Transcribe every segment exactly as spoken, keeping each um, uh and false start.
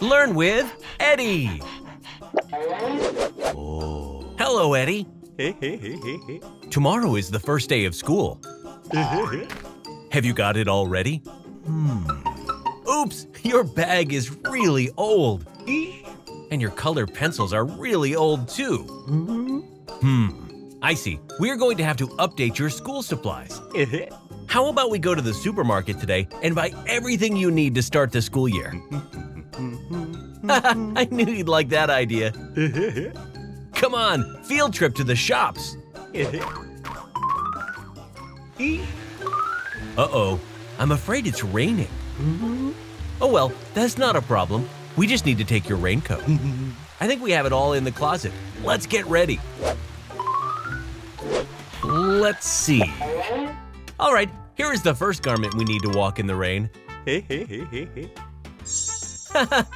Learn with Eddie. Oh. Hello, Eddie. Tomorrow is the first day of school. Have you got it all ready? Hmm. Oops, your bag is really old. And your colored pencils are really old, too. Hmm, I see. We're going to have to update your school supplies. How about we go to the supermarket today and buy everything you need to start the school year? I knew you'd like that idea. Come on, field trip to the shops. Uh-oh, I'm afraid it's raining. Oh well, that's not a problem. We just need to take your raincoat. I think we have it all in the closet. Let's get ready. Let's see. All right, here is the first garment we need to walk in the rain.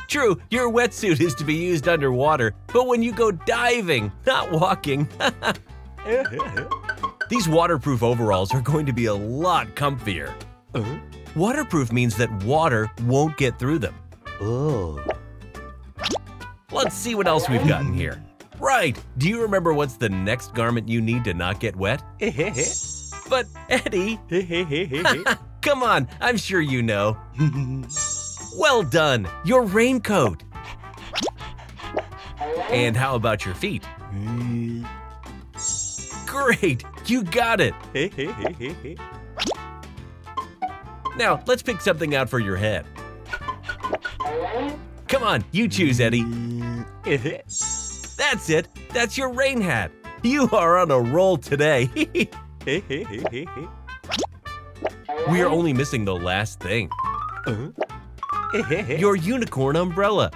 True, your wetsuit is to be used underwater, but when you go diving, not walking. These waterproof overalls are going to be a lot comfier. Waterproof means that water won't get through them. Oh. Let's see what else we've got in here. Right, do you remember what's the next garment you need to not get wet? But Eddie, come on, I'm sure you know. Well done, your raincoat. And how about your feet? Great, you got it. Now, let's pick something out for your head. Come on, you choose, Eddie. That's it, that's your rain hat. You are on a roll today. We are only missing the last thing. Your unicorn umbrella.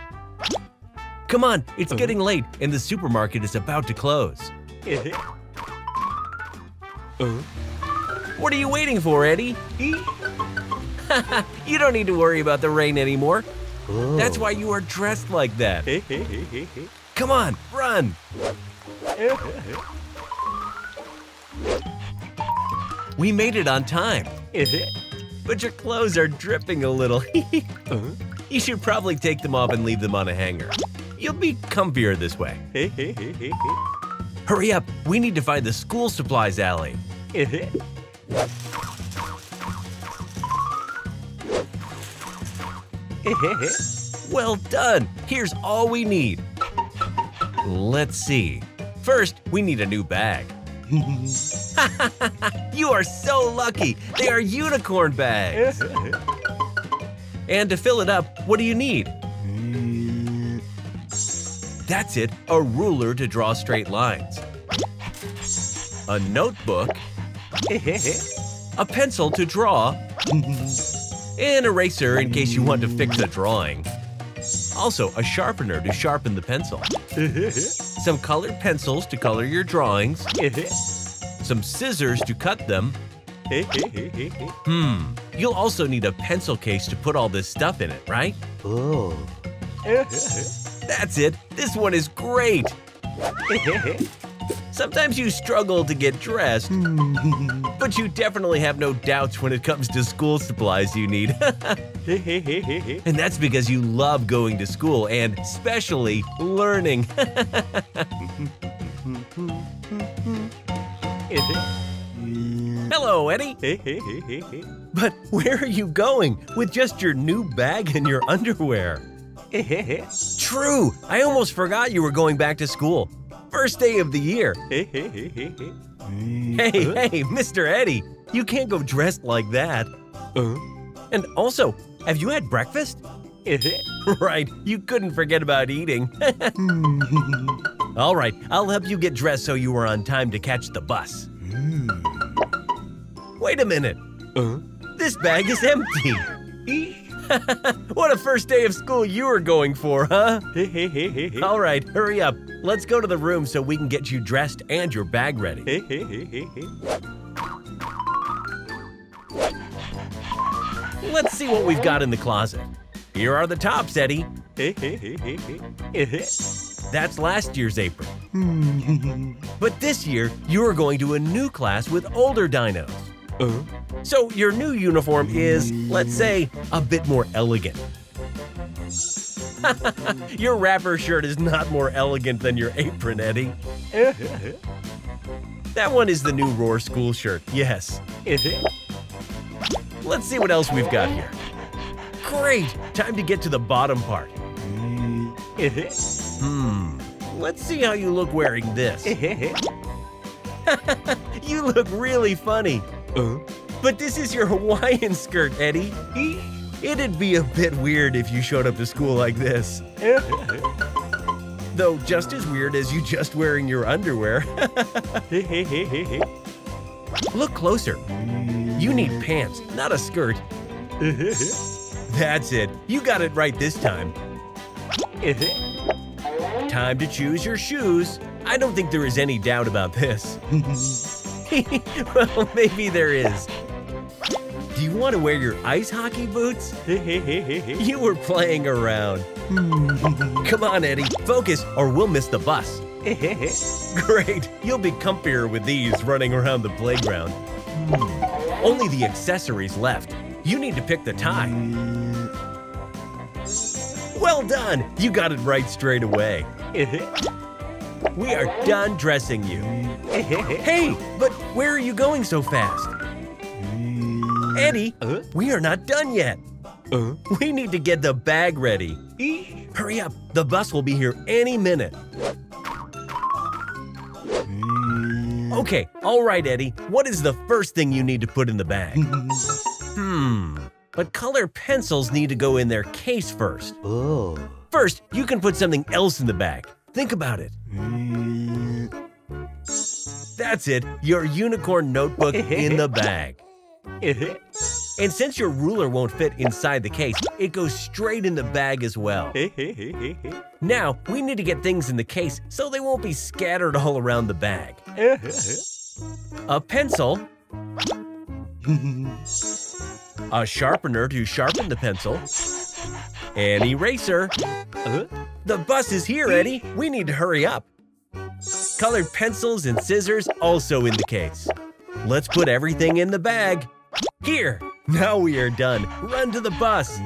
Come on, it's getting late and the supermarket is about to close. What are you waiting for, Eddie? You don't need to worry about the rain anymore. Oh. That's why you are dressed like that. Come on, run! We made it on time. But your clothes are dripping a little. You should probably take them off and leave them on a hanger. You'll be comfier this way. Hurry up, we need to find the school supplies alley. Well done! Here's all we need. Let's see. First, we need a new bag. You are so lucky! They are unicorn bags! And to fill it up, what do you need? That's it, a ruler to draw straight lines. A notebook. A pencil to draw. An eraser in case you want to fix a drawing. Also, a sharpener to sharpen the pencil. Some colored pencils to color your drawings. Some scissors to cut them. Hmm, you'll also need a pencil case to put all this stuff in it, right? Oh. That's it, this one is great. Sometimes you struggle to get dressed, but you definitely have no doubts when it comes to school supplies you need. And that's because you love going to school and especially learning. Hello, Eddie. But where are you going with just your new bag and your underwear? True, I almost forgot you were going back to school. First day of the year. Hey, hey, Mister Eddie, you can't go dressed like that. Uh-huh. And also, have you had breakfast? Right, you couldn't forget about eating. All right, I'll help you get dressed so you were on time to catch the bus. Wait a minute. Uh-huh. This bag is empty. What a first day of school you were going for, huh? All right, hurry up. Let's go to the room so we can get you dressed and your bag ready. Let's see what we've got in the closet. Here are the tops, Eddie. That's last year's apron. But this year, you are going to a new class with older dinos. Uh-huh. So your new uniform is, let's say, a bit more elegant. Your wrapper shirt is not more elegant than your apron, Eddie. That one is the new Roar School shirt, yes. Let's see what else we've got here. Great, time to get to the bottom part. Hmm, let's see how you look wearing this. You look really funny. Uh-huh. But this is your Hawaiian skirt, Eddie. It'd be a bit weird if you showed up to school like this. Though just as weird as you just wearing your underwear. Look closer. You need pants, not a skirt. That's it. You got it right this time. Time to choose your shoes. I don't think there is any doubt about this. Well, maybe there is. Do you want to wear your ice hockey boots? You were playing around. Come on, Eddie, focus or we'll miss the bus. Great, you'll be comfier with these running around the playground. Only the accessories left. You need to pick the tie. Well done, you got it right straight away. We are done dressing you. Hey, but where are you going so fast? Eddie, uh? we are not done yet. Uh? We need to get the bag ready. E? Hurry up, the bus will be here any minute. Mm. Okay, all right, Eddie. What is the first thing you need to put in the bag? Hmm, but color pencils need to go in their case first. Oh. First, you can put something else in the bag. Think about it. Mm. That's it, your unicorn notebook in the bag. And since your ruler won't fit inside the case, it goes straight in the bag as well. Now, we need to get things in the case so they won't be scattered all around the bag. A pencil. A sharpener to sharpen the pencil. An eraser. Uh-huh. The bus is here, Eddie. We need to hurry up. Colored pencils and scissors also in the case. Let's put everything in the bag. Here, now we are done. Run to the bus.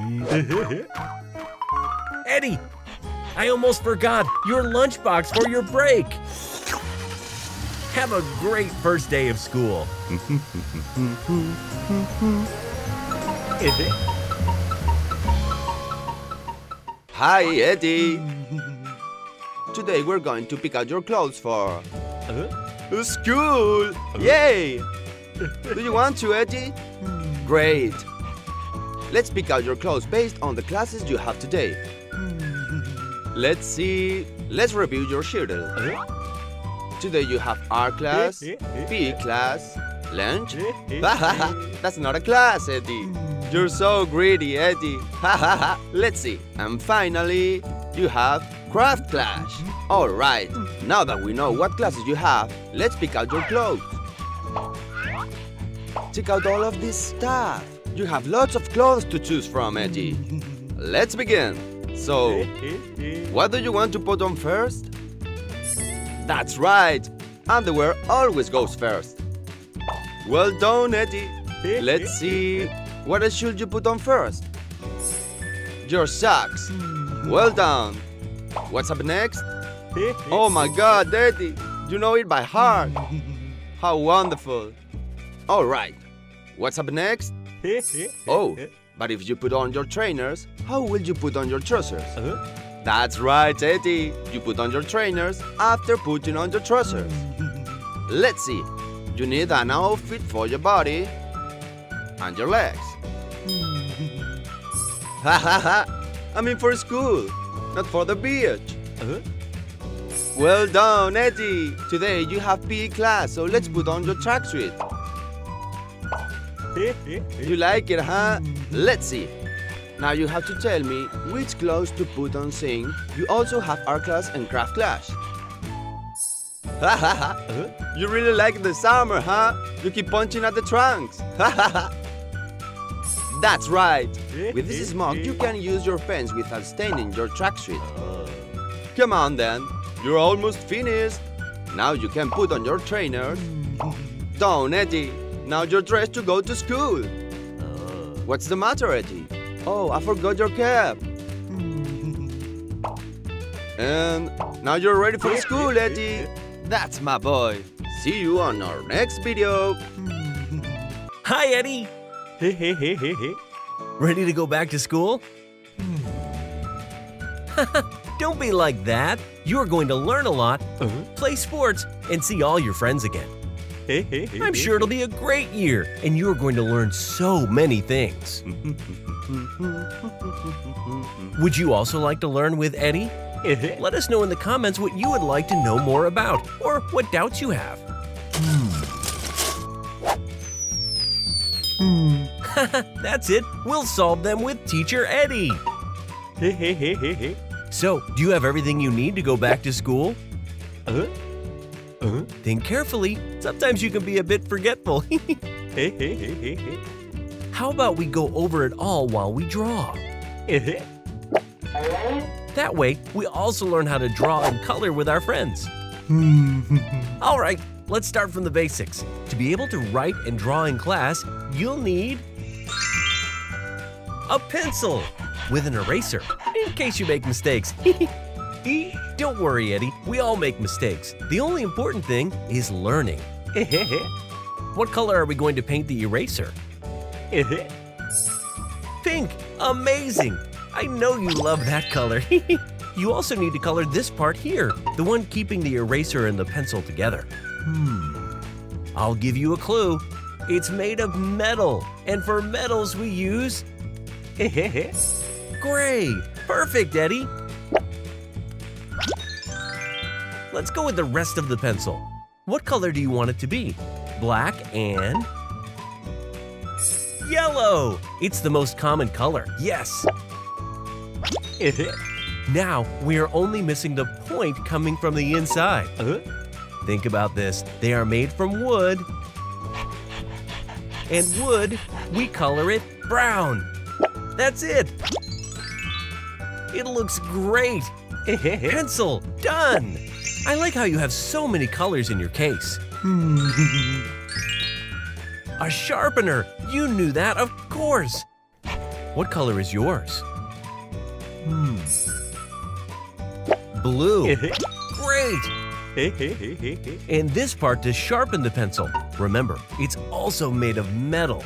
Eddie, I almost forgot your lunchbox for your break. Have a great first day of school. Hi, Eddie. Today we're going to pick out your clothes for uh-huh. school. Uh-huh. Yay! Do you want to, Eddie? Great. Let's pick out your clothes based on the classes you have today. Let's see. Let's review your schedule. Uh-huh. Today you have art class, P E class, lunch. That's not a class, Eddie. You're so greedy, Eddie. Let's see. And finally, you have Craft Clash. All right, now that we know what classes you have, let's pick out your clothes. Check out all of this stuff. You have lots of clothes to choose from, Eddie. Let's begin. So, what do you want to put on first? That's right, underwear always goes first. Well done, Eddie. Let's see, what else should you put on first? Your socks. Well done. What's up next? Oh my God, Eddie! You know it by heart! How wonderful! All right, what's up next? Oh, but if you put on your trainers, how will you put on your trousers? That's right, Eddie! You put on your trainers after putting on your trousers. Let's see, you need an outfit for your body and your legs. Ha ha ha! I mean for school! Not for the beach. Uh-huh. Well done, Eddie. Today you have P E class, so let's put on your tracksuit. You like it, huh? Let's see. Now you have to tell me which clothes to put on sing. You also have art class and craft class. You really like the summer, huh? You keep punching at the trunks. That's right! With this smock, you can use your pens without staining your tracksuit. Come on then, you're almost finished! Now you can put on your trainers. Don't, Eddie! Now you're dressed to go to school! What's the matter, Eddie? Oh, I forgot your cap! And now you're ready for school, Eddie. That's my boy. See you on our next video. Hi, Eddie. Hey, hey, hey, hey, hey. Ready to go back to school? Don't be like that. You're going to learn a lot, uh-huh. play sports, and see all your friends again. Hey, hey, hey, I'm sure it'll be a great year, and you're going to learn so many things. Would you also like to learn with Eddie? Let us know in the comments what you would like to know more about, or what doubts you have. That's it. We'll solve them with Teacher Eddie. So, do you have everything you need to go back to school? Uh-huh. Uh-huh. Think carefully. Sometimes you can be a bit forgetful. How about we go over it all while we draw? Uh-huh. That way, we also learn how to draw and color with our friends. All right, let's start from the basics. To be able to write and draw in class, you'll need a pencil with an eraser, in case you make mistakes. Don't worry, Eddie, we all make mistakes. The only important thing is learning. What color are we going to paint the eraser? Pink, amazing! I know you love that color. You also need to color this part here, the one keeping the eraser and the pencil together. Hmm. I'll give you a clue. It's made of metal, and for metals we use gray. Perfect, Eddie. Let's go with the rest of the pencil. What color do you want it to be? Black and yellow. It's the most common color. Yes. Now, we are only missing the point coming from the inside. Uh-huh. Think about this. They are made from wood. And wood, we color it brown. That's it. It looks great. Pencil, done. I like how you have so many colors in your case. A sharpener. You knew that, of course. What color is yours? Hmm. Blue. Great. And this part to sharpen the pencil. Remember, it's also made of metal.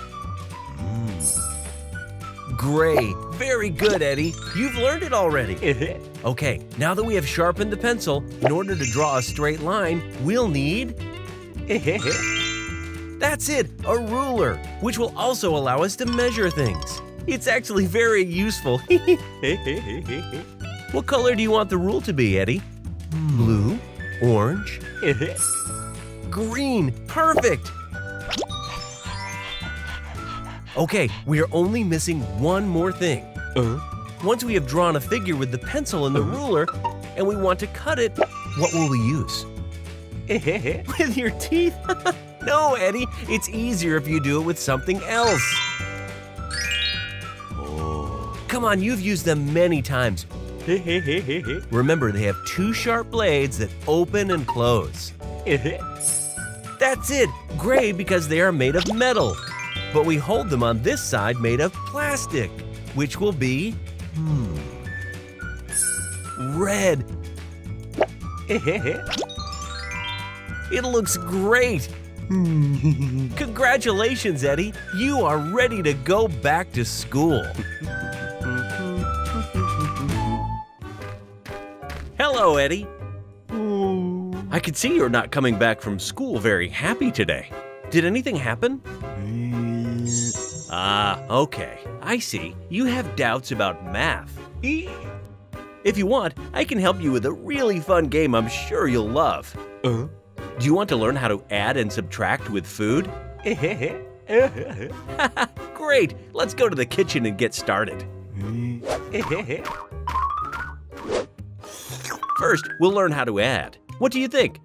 Gray. Very good, Eddie. You've learned it already. Okay, now that we have sharpened the pencil, in order to draw a straight line, we'll need... That's it, a ruler, which will also allow us to measure things. It's actually very useful. What color do you want the rule to be, Eddie? Blue, orange, green. Perfect. Okay, we are only missing one more thing. Uh-huh. Once we have drawn a figure with the pencil and the uh-huh. ruler, and we want to cut it, what will we use? With your teeth? No, Eddie, it's easier if you do it with something else. Oh. Come on, you've used them many times. Remember, they have two sharp blades that open and close. That's it, gray because they are made of metal. But we hold them on this side made of plastic, which will be hmm, red. It looks great. Congratulations, Eddie. You are ready to go back to school. Hello, Eddie. Ooh. I can see you're not coming back from school very happy today. Did anything happen? Ah, okay. I see. You have doubts about math. If you want, I can help you with a really fun game I'm sure you'll love. Uh-huh. Do you want to learn how to add and subtract with food? Great! Let's go to the kitchen and get started. First, we'll learn how to add. What do you think?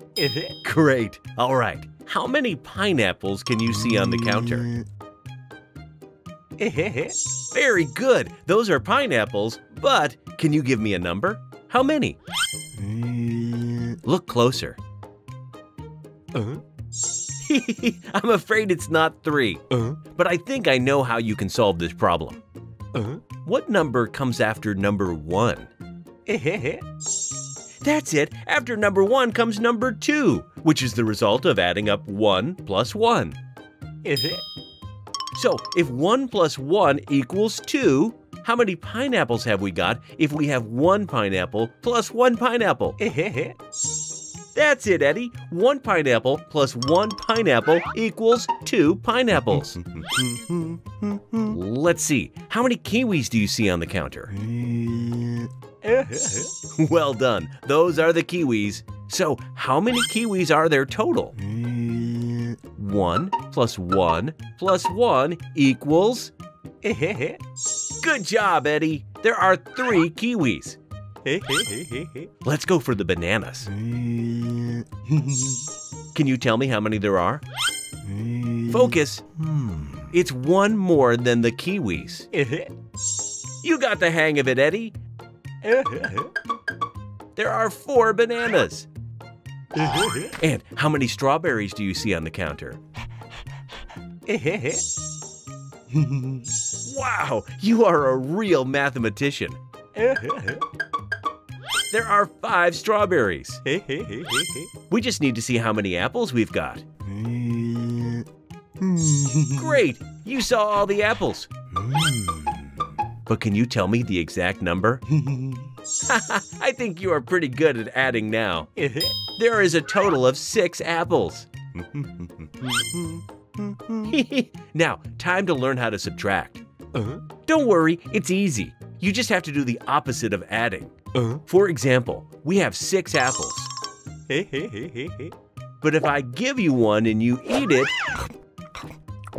Great! All right. How many pineapples can you see on the counter? Very good. Those are pineapples, but can you give me a number? How many? Look closer. Uh-huh. I'm afraid it's not three, uh-huh. but I think I know how you can solve this problem. Uh-huh. What number comes after number one? That's it. After number one comes number two, which is the result of adding up one plus one. So if one plus one equals two, how many pineapples have we got if we have one pineapple plus one pineapple? That's it, Eddie. One pineapple plus one pineapple equals two pineapples. Let's see. How many kiwis do you see on the counter? Well done. Those are the kiwis. So how many kiwis are there total? One plus one plus one equals... Good job, Eddie. There are three kiwis. Let's go for the bananas. Can you tell me how many there are? Focus. It's one more than the kiwis. You got the hang of it, Eddie. There are four bananas. And how many strawberries do you see on the counter? Wow, you are a real mathematician. There are five strawberries. We just need to see how many apples we've got. Great, you saw all the apples. But can you tell me the exact number? I think you are pretty good at adding now. There is a total of six apples. Now, time to learn how to subtract. Don't worry, it's easy. You just have to do the opposite of adding. Uh-huh. For example, we have six apples. But if I give you one and you eat it,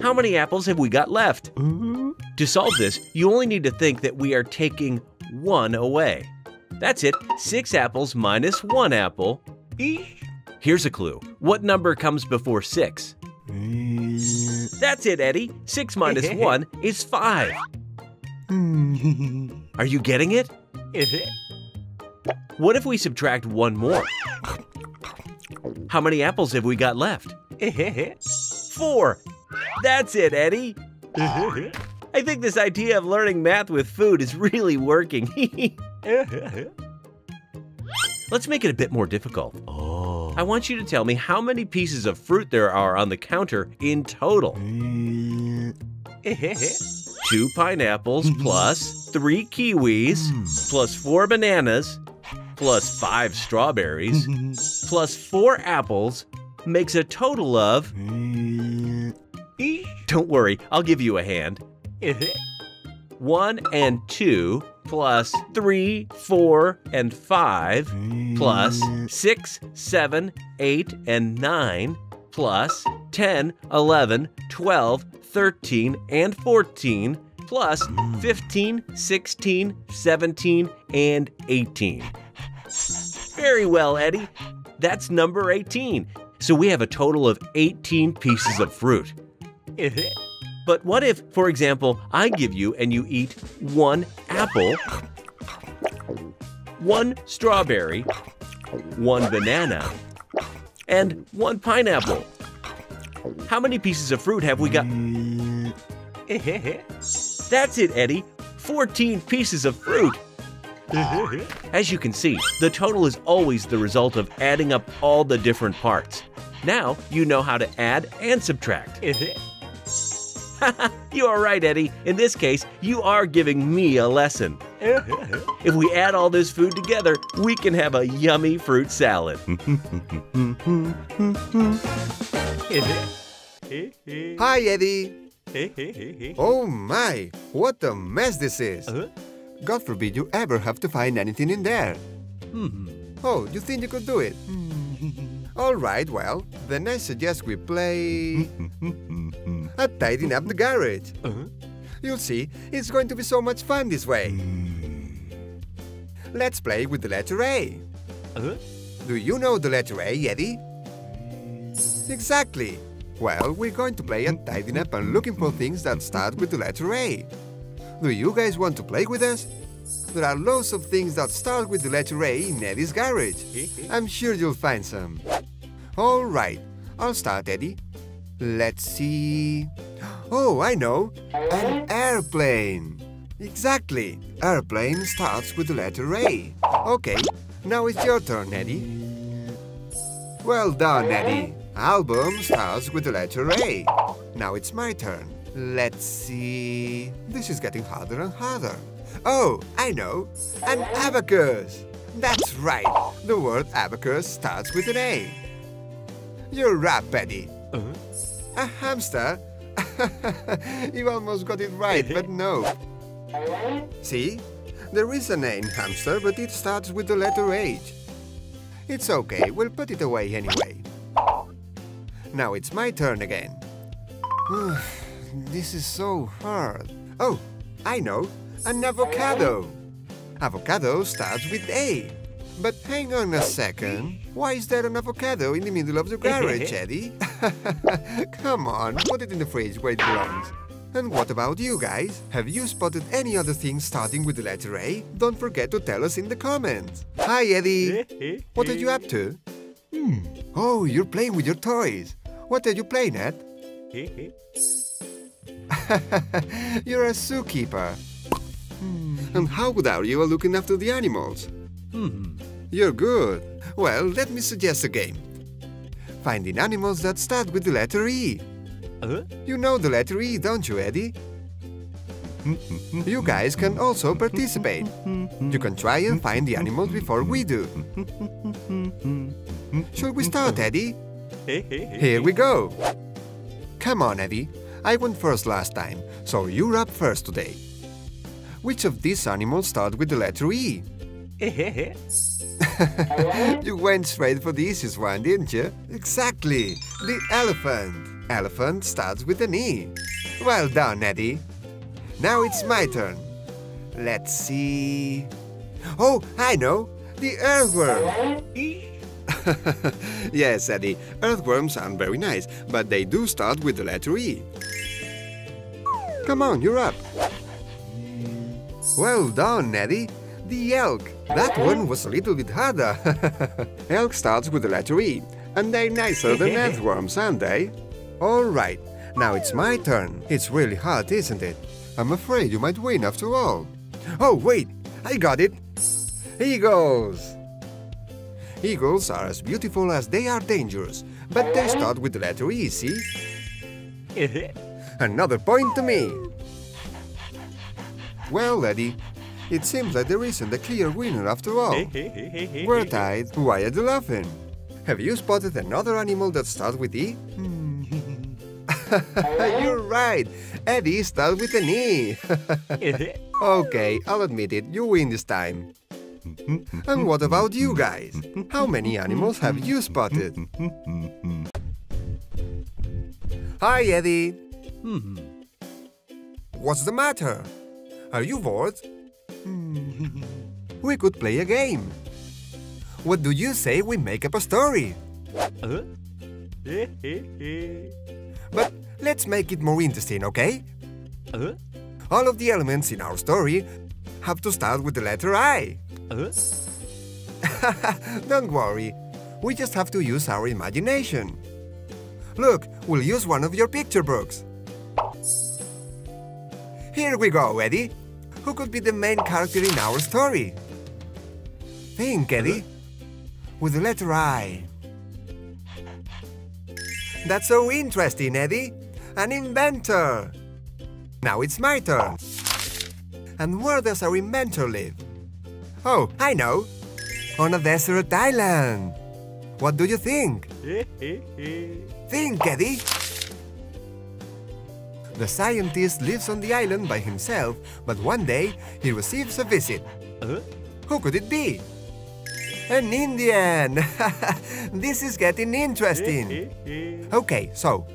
how many apples have we got left? Uh-huh. To solve this, you only need to think that we are taking one away. That's it, six apples minus one apple. Here's a clue. What number comes before six? That's it, Eddie. Six minus one is five. Are you getting it? What if we subtract one more? How many apples have we got left? Four. That's it, Eddie. I think this idea of learning math with food is really working. Let's make it a bit more difficult. Oh. I want you to tell me how many pieces of fruit there are on the counter in total. Two pineapples plus three kiwis plus four bananas plus five strawberries plus four apples makes a total of... Don't worry, I'll give you a hand. One and two plus three, four, and five plus six, seven, eight, and nine plus ten, eleven, twelve, thirteen, and fourteen, plus fifteen, sixteen, seventeen, and eighteen. Very well, Eddie. That's number eighteen. So we have a total of eighteen pieces of fruit. But what if, for example, I give you and you eat one apple, one strawberry, one banana, and one pineapple? How many pieces of fruit have we got? That's it, Eddie. fourteen pieces of fruit. As you can see, the total is always the result of adding up all the different parts. Now you know how to add and subtract. You are right, Eddie. In this case, you are giving me a lesson. If we add all this food together, we can have a yummy fruit salad. Hi, Eddie. Oh my, what a mess this is. Uh-huh. God forbid you ever have to find anything in there. Hmm. Oh, you think you could do it? All right, well, then I suggest we play at tidying up the garage. Uh-huh. You'll see, it's going to be so much fun this way. Mm. Let's play with the letter A. Uh-huh. Do you know the letter A, Eddie? Exactly. Well, we're going to play at tidying up and looking for things that start with the letter A. Do you guys want to play with us? There are loads of things that start with the letter A in Eddie's garage. I'm sure you'll find some. All right, I'll start, Eddie. Let's see... Oh, I know! An airplane! Exactly. Airplane starts with the letter A. Okay, now it's your turn, Eddie. Well done, Eddie. Album starts with the letter A. Now it's my turn. Let's see... This is getting harder and harder. Oh, I know. An abacus. That's right. The word abacus starts with an A. You're right, Eddie. Uh-huh. A hamster? You almost got it right, but no. See? There is a name hamster, but it starts with the letter H. It's okay, we'll put it away anyway. Now it's my turn again. This is so hard. Oh, I know. An avocado. Avocado starts with A. But hang on a second. Why is there an avocado in the middle of the garage, Eddie? Come on, put it in the fridge where it belongs. And what about you guys? Have you spotted any other things starting with the letter A? Don't forget to tell us in the comments. Hi, Eddie. What are you up to? Hmm. Oh, you're playing with your toys. What are you playing at? You're a zookeeper. Hmm. And how good are you at looking after the animals? Hmm. You're good. Well, let me suggest a game. Finding animals that start with the letter E. Uh-huh. You know the letter E, don't you, Eddie? You guys can also participate. You can try and find the animals before we do. Shall we start, Eddie? Here we go. Come on, Eddie. I went first last time, so you're up first today. Which of these animals start with the letter E? You went straight for the easiest one, didn't you? Exactly! The elephant! Elephant starts with an E. Well done, Eddie. Now it's my turn. Let's see... Oh, I know! The earthworm! Yes, Eddie, earthworms aren't very nice, but they do start with the letter E. Come on, you're up. Well done, Eddie. The elk. That one was a little bit harder. Elk starts with the letter E, and they're nicer than earthworms, aren't they? All right, now it's my turn. It's really hard, isn't it? I'm afraid you might win after all. Oh, wait, I got it. Eagles. Eagles are as beautiful as they are dangerous, but they start with the letter E, see? Another point to me! Well, Eddie, it seems like there isn't a clear winner after all. We're tied. Why are you laughing? Have you spotted another animal that starts with E? You're right! Eddie starts with an E! Okay, I'll admit it, you win this time. And what about you guys? How many animals have you spotted? Hi, Eddie! What's the matter? Are you bored? We could play a game. What do you say we make up a story? But let's make it more interesting, okay? All of the elements in our story have to start with the letter I. Don't worry, we just have to use our imagination. Look, we'll use one of your picture books. Here we go, Eddie. Who could be the main character in our story? Think, Eddie. With the letter I. That's so interesting, Eddie. An inventor. Now it's my turn. And where does our inventor live? Oh, I know! On a desert island! What do you think? Think, Eddie! The scientist lives on the island by himself, but one day he receives a visit. Uh-huh. Who could it be? An Indian! This is getting interesting! Okay, so,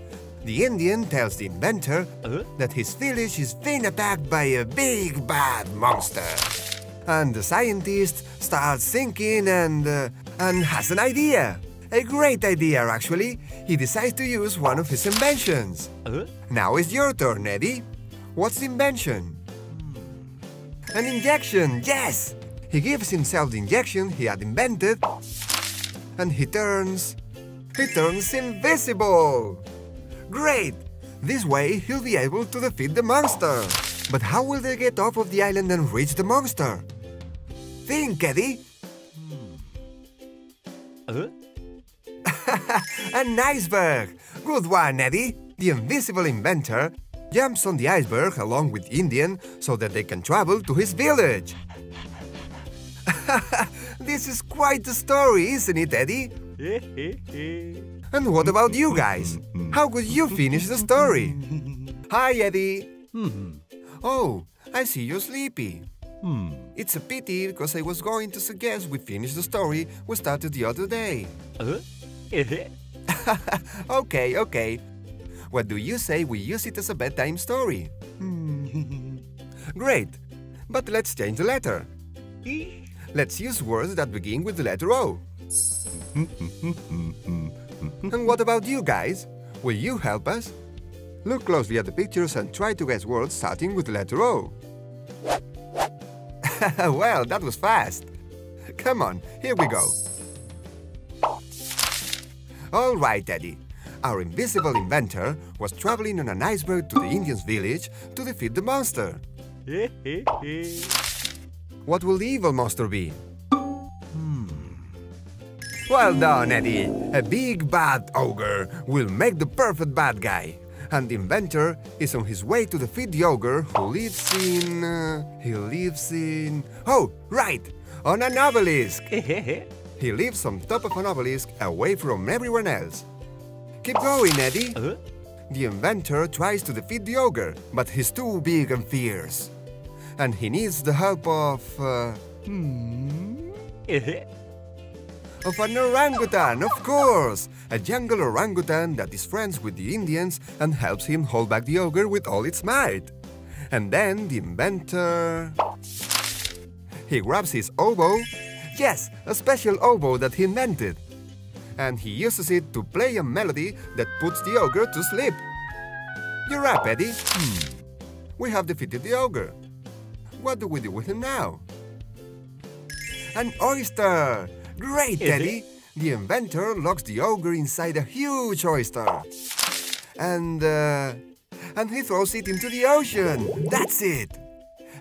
the Indian tells the inventor uh-huh. that his village is being attacked by a big bad monster. And the scientist starts thinking and, uh, and has an idea. A great idea, actually. He decides to use one of his inventions. Uh-huh. Now it's your turn, Eddie. What's the invention? An injection, yes! He gives himself the injection he had invented and he turns... He turns invisible! Great! This way he'll be able to defeat the monster. But how will they get off of the island and reach the monster? Think, Eddie! Uh-huh. An iceberg! Good one, Eddie! The invisible inventor jumps on the iceberg along with Indian so that they can travel to his village. This is quite a story, isn't it, Eddie? And what about you guys? How could you finish the story? Hi, Eddie! Oh, I see you're sleepy. Hmm. It's a pity, because I was going to suggest we finish the story we started the other day. Uh-huh. Okay, okay. What do you say we use it as a bedtime story? Great, but let's change the letter. Let's use words that begin with the letter O. And what about you guys? Will you help us? Look closely at the pictures and try to guess words starting with the letter O. Well, that was fast. Come on, here we go. All right, Eddie. Our invisible inventor was traveling on an iceberg to the Indians' village to defeat the monster. What will the evil monster be? Hmm. Well done, Eddie. A big bad ogre will make the perfect bad guy. And the inventor is on his way to defeat the ogre who lives in... Uh, he lives in... Oh, right! On an obelisk! He lives on top of an obelisk, away from everyone else. Keep going, Eddie! Uh-huh. The inventor tries to defeat the ogre, but he's too big and fierce. And he needs the help of... Uh, hmm? Of an orangutan, of course! A jungle orangutan that is friends with the Indians and helps him hold back the ogre with all its might. And then the inventor... He grabs his oboe. Yes, a special oboe that he invented. And he uses it to play a melody that puts the ogre to sleep. You're up, Eddie. Hmm. We have defeated the ogre. What do we do with him now? An oyster! Great, Eddie! The inventor locks the ogre inside a huge oyster. And... Uh, and he throws it into the ocean! That's it!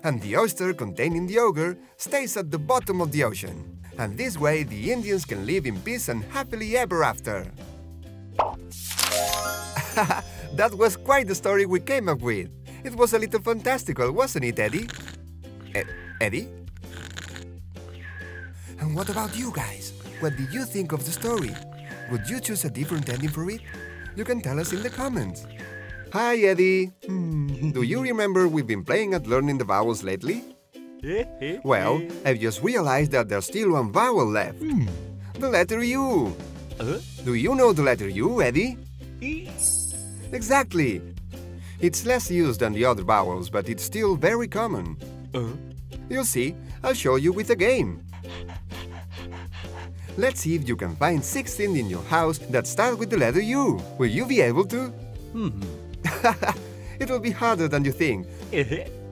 And the oyster containing the ogre stays at the bottom of the ocean. And this way the Indians can live in peace and happily ever after. That was quite the story we came up with. It was a little fantastical, wasn't it, Eddie? E- Eddie? And what about you guys? What did you think of the story? Would you choose a different ending for it? You can tell us in the comments. Hi, Eddie! Do you remember we've been playing at learning the vowels lately? Well, I've just realized that there's still one vowel left. The letter U. Do you know the letter U, Eddie? Exactly! It's less used than the other vowels, but it's still very common. You'll see, I'll show you with a game. Let's see if you can find sixteen in your house that start with the letter U. Will you be able to? Mm-hmm. It'll be harder than you think,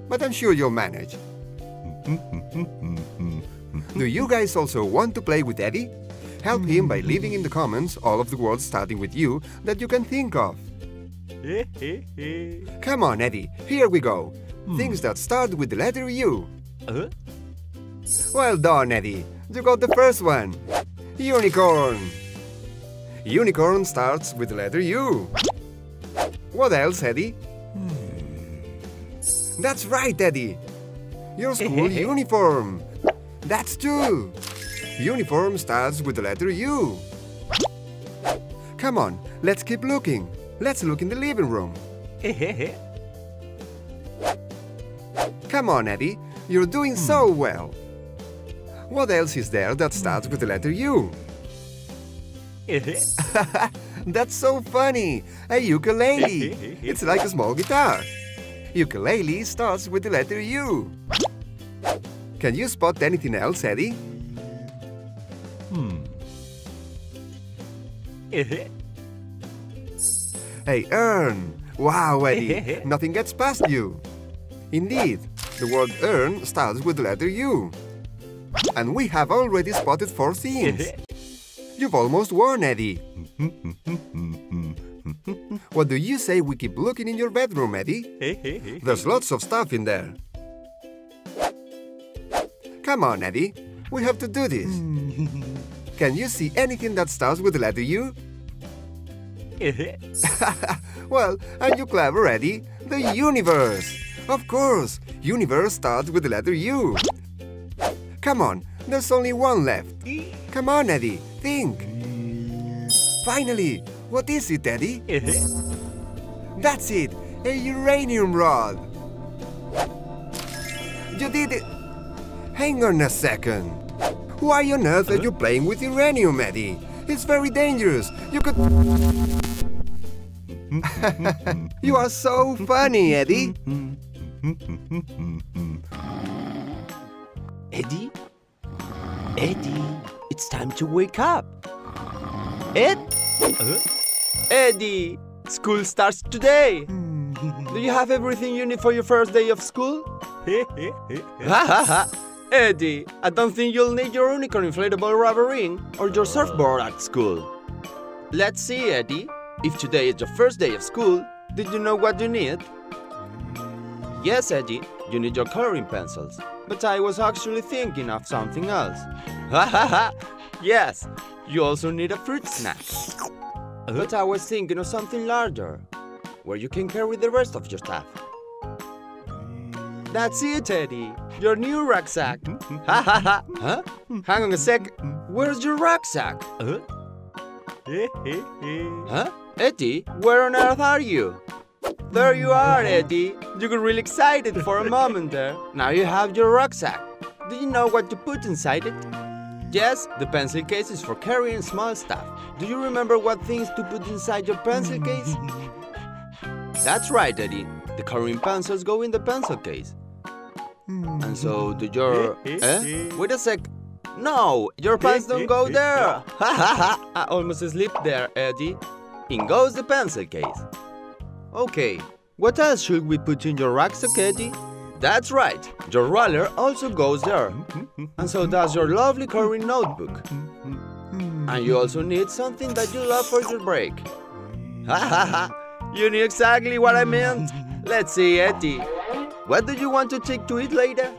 but I'm sure you'll manage. Do you guys also want to play with Eddie? Help him by leaving in the comments all of the words starting with U that you can think of. Come on, Eddie, here we go. Mm. Things that start with the letter U. Uh-huh. Well done, Eddie. You got the first one. Unicorn. Unicorn starts with the letter U. What else, Eddie? Hmm. That's right, Eddie. Your school uniform. That's two. Uniform starts with the letter U. Come on, let's keep looking. Let's look in the living room. Come on, Eddie. You're doing so well. What else is there that starts with the letter U? That's so funny! A ukulele! It's like a small guitar. Ukulele starts with the letter U. Can you spot anything else, Eddie? Hmm. A urn! Wow, Eddie! Nothing gets past you. Indeed, the word urn starts with the letter U. And we have already spotted four things. You've almost won, Eddie. What do you say we keep looking in your bedroom, Eddie? There's lots of stuff in there. Come on, Eddie. We have to do this. Can you see anything that starts with the letter U? Well, aren't you clever, Eddie? The universe! Of course! Universe starts with the letter U. Come on, there's only one left. Come on, Eddie, think. Finally! What is it, Eddie? That's it! A uranium rod! You did it! Hang on a second! Why on earth are you playing with uranium, Eddie? It's very dangerous! You could... You are so funny, Eddie! Eddie? Eddie, it's time to wake up! Ed? Uh-huh. Eddie, school starts today. Do you have everything you need for your first day of school? Eddie, I don't think you'll need your unicorn inflatable rubber ring or your surfboard at school. Let's see, Eddie. If today is your first day of school, did you know what you need? Yes, Eddie, you need your coloring pencils. But I was actually thinking of something else. Yes. You also need a fruit snack. But I was thinking of something larger, where you can carry the rest of your stuff. That's it, Eddie. Your new rucksack. Ha ha ha. Huh? Hang on a sec. Where's your rucksack? Huh? Huh? Eddie, where on earth are you? There you are, Eddie. You got really excited for a moment there. Now you have your rucksack. Do you know what to put inside it? Yes, the pencil case is for carrying small stuff. Do you remember what things to put inside your pencil case? That's right, Eddie. The coloring pencils go in the pencil case. And so do your... Eh? Wait a sec. No, your pants don't go there. Ha ha ha. I almost slipped there, Eddie. In goes the pencil case. Okay, what else should we put in your rucksack, Eddie? That's right, your roller also goes there. And so does your lovely coloring notebook. And you also need something that you love for your break. Ha ha ha, you knew exactly what I meant. Let's see, Eddie. What do you want to take to eat later?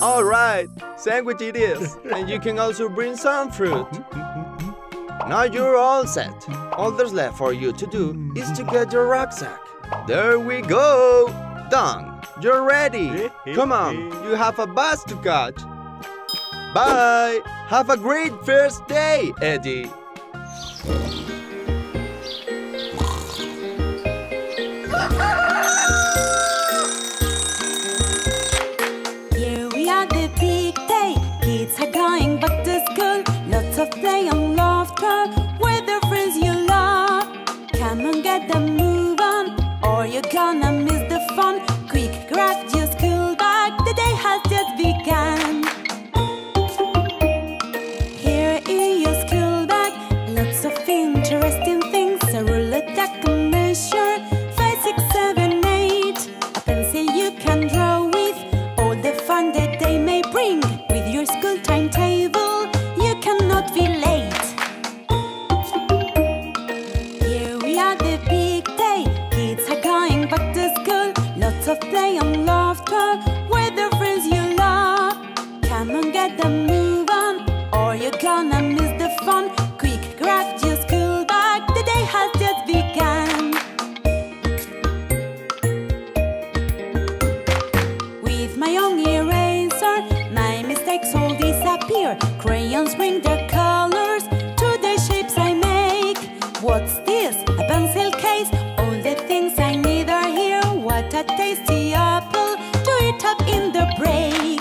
All right, sandwich it is. And you can also bring some fruit. Now you're all set. All that's left for you to do is to get your rucksack. There we go, done. You're ready! Come on, you have a bus to catch! Bye! Have a great first day, Eddie! Here we are, the big day! Kids are going back to school! Lots of play and laughter with the friends you love! Come on, get the move on, or you're gonna miss the fun! Quick, grab your school bag, the day has just begun. Here in your school bag, lots of interesting things. A ruler that can measure five, six, seven, eight. A pencil you can draw with, all the fun that they may bring. With your school timetable, you cannot be late. Here we are, the big day, kids are going back to school. Lots of play and laughter with the friends you love. Come on, get the move on, or you're gonna miss the fun. Quick, grab your school bag, the day has just begun. With my own eraser, my mistakes all disappear. Crayons bring the colors to the shapes I make. What's this? A pencil case? All the things I need are here. What a tasty apple to eat up in the break.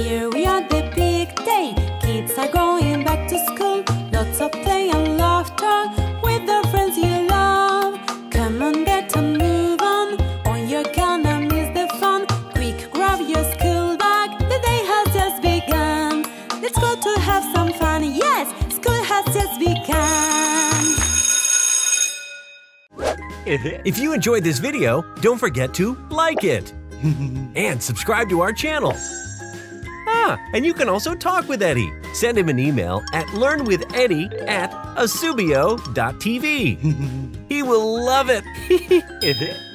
Here we are, the big day. Kids are going back to school. Lots of play and laughter with the friends you love. Come on, get a move on, or you're gonna miss the fun. Quick, grab your school bag, the day has just begun. Let's go to have some fun. Yes, school has just begun. If you enjoyed this video, don't forget to like it and subscribe to our channel. Ah, and you can also talk with Eddie. Send him an email at learn with eddie at asubio dot t v. He will love it.